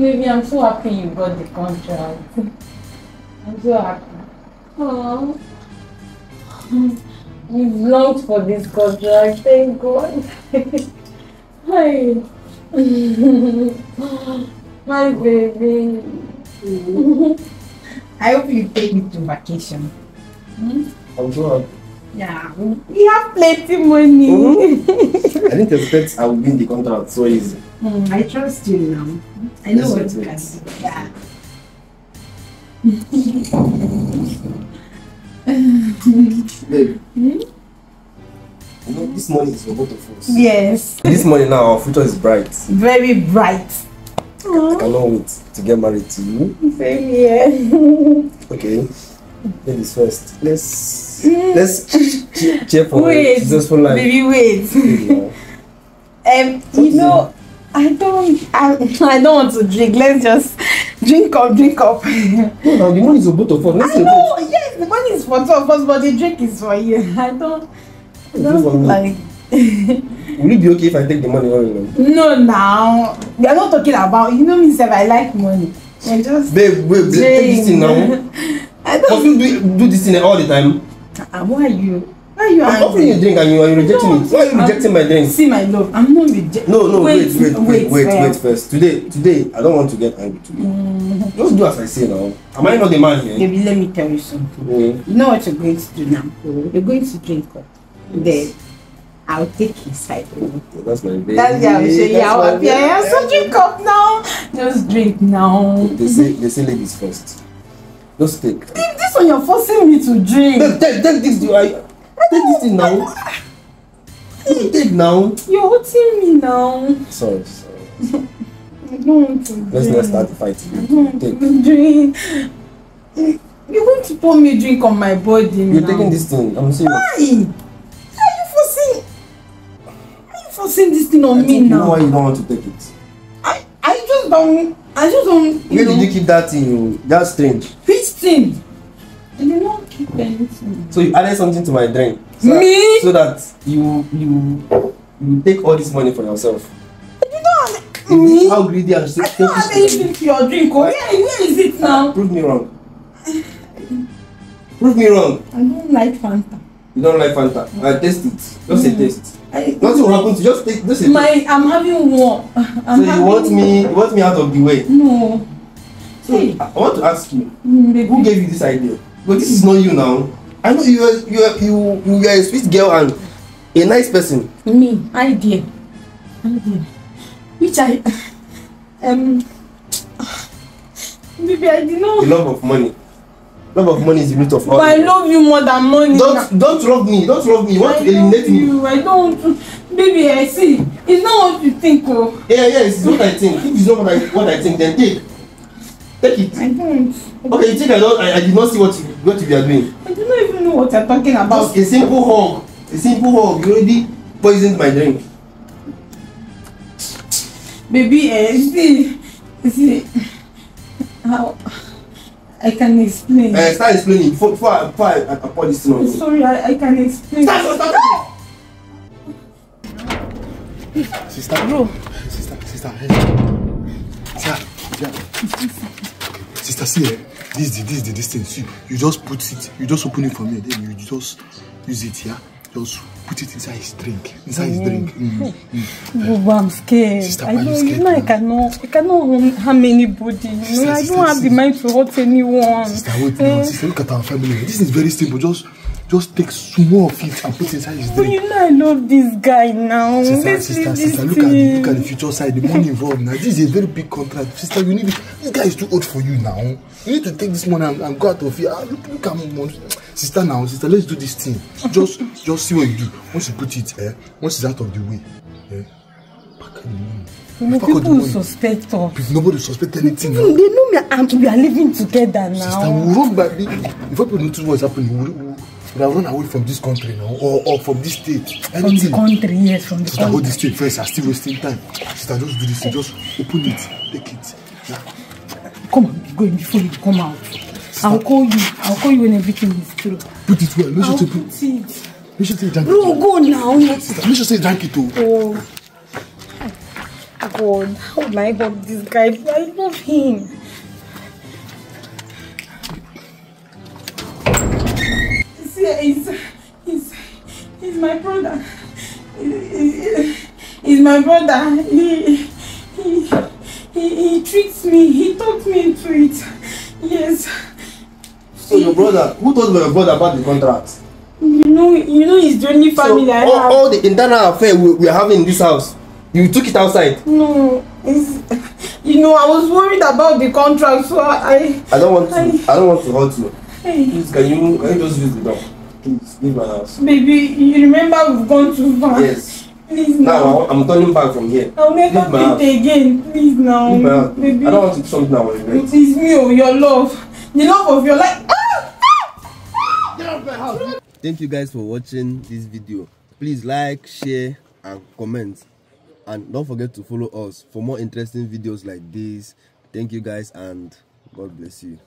baby, I'm so happy you got the contract. I'm so happy. Oh, you've longed for this contract, thank God. Hi. My baby. I hope you take me to vacation. Hmm? I'm sure. Yeah, we have plenty of money. I didn't expect I would win the contract so easy. I trust you now. I know what you can do. Yeah. Babe, you know this money is for both of us. Yes. This money now, our future is bright. Very bright. Aww. I cannot wait to get married to you. Same here. Okay. Ladies first. Let's cheer for wait, just for life. Baby, wait. You know, I don't want to drink. Let's just drink up. No, no, the money is for both of us. I know. Yes, the money is for two of us, but the drink is for you. I don't like. Will it be okay if I take the money? No, now we are not talking about. You know me, sir. I like money. I just. Babe, take this thing now. I don't. Do this thing all the time. Why are you? I'm offering you drink and you are rejecting me. Why are you rejecting my drink? See my love, I'm not rejecting. No, wait first. Today, I don't want to get angry today. Just do as I say now. Am I not the man here? Baby, let me tell you something. You know what you're going to do now? You're going to drink up. Yes. Then I'll take his side. Yeah, that's my baby. That's how we show you how happy I am. So drink up now. Just drink now. They say ladies first. Just take. Take this one, you're forcing me to drink. Take this, take this thing now. Take now. You're hurting me now. Sorry. I don't want to drink. Let's not start the fight. I don't want to drink. You're going to pour me a drink on my body now. You're taking this thing. I'm serious. Why? Are you forcing this thing on me now? You know why you don't want to take it. I just don't. Where did you keep that thing? That's strange. Which thing? I did not keep anything. So you added something to my drink. So that you take all this money for yourself. I did not. Me? How greedy are you? I did not have anything for your drink. Where is it now? Prove me wrong. I don't like Fanta. You don't like Fanta. I taste it. Just a taste. Nothing will happen to you. Just take this. I'm having one. So you want me out of the way? No. So I want to ask you. Maybe. Who gave you this idea? But this is not you now. I know you are a sweet girl and a nice person. Me, idea. Which maybe I didn't know. The love of money. Love of money is the root of all. But I love you more than money. Don't love me. You want to eliminate me. I don't want to. Baby, I see. It's not what you think of. Yeah, it's what I think. If it's not what I think, then take it. I don't. Okay, you think I did not see what you are doing. I do not even know what you're talking about. Just a simple hug. You already poisoned my drink. Baby, see how. I can explain. Start explaining before I pour this thing on you. Sorry, I can explain. Stop! Sister, Sister, see, this thing. See, you just put it, you just open it for me, then you just use it here. Yeah? Just put it inside his drink. Oh, I'm scared. Sister, you know, I cannot harm anybody. I don't have the mind to hurt anyone. Sister, wait, Sister, look at our family. This is very simple. Just take some more of it and put it inside his drink. You know I love this guy now. Sister, look at the future side, the money involved now. This is a very big contract. Sister, you need it. This guy is too old for you now. You need to take this money and go out of here. Look at him. Sister, let's do this thing. Just see what you do. Once you put it, once it's out of the way, pack the money. People will suspect us. Nobody will suspect anything. They know me and we are living together now. Sister, we'll run back. If people notice what's happening, we'll run away from this country now, or from this state. Anything. From the country, yes, from the country. Hold this state first. I still wasting time. Sister, just do this thing. Just open it. Take it. Yeah. Come on, be going before you come out. Stop. I'll call you when everything is through. Put it well. Make sure to put it. Make sure to drink it. Bro, go now. Make sure to drink it too. Oh. God, how would I help this guy? I love him. He's my brother. He's my brother. He tricks me. He talked me into it. Yes. So your brother? Who told my brother about the contract? You know, it's the only family so I all, have. All the internal affair we are having in this house, you took it outside. No, I was worried about the contract, so I don't want to hurt you. Please, can you just use the door? Please leave my house. Baby, you remember we've gone too far. Yes. Please now. I'm turning back from here. I'll never do it again. Please now. Leave my house. Baby. I don't want to do something I will regret. It is me or your love, the love of your life. Get out of my house. Thank you guys for watching this video. Please like, share, and comment. And don't forget to follow us for more interesting videos like this. Thank you guys and God bless you.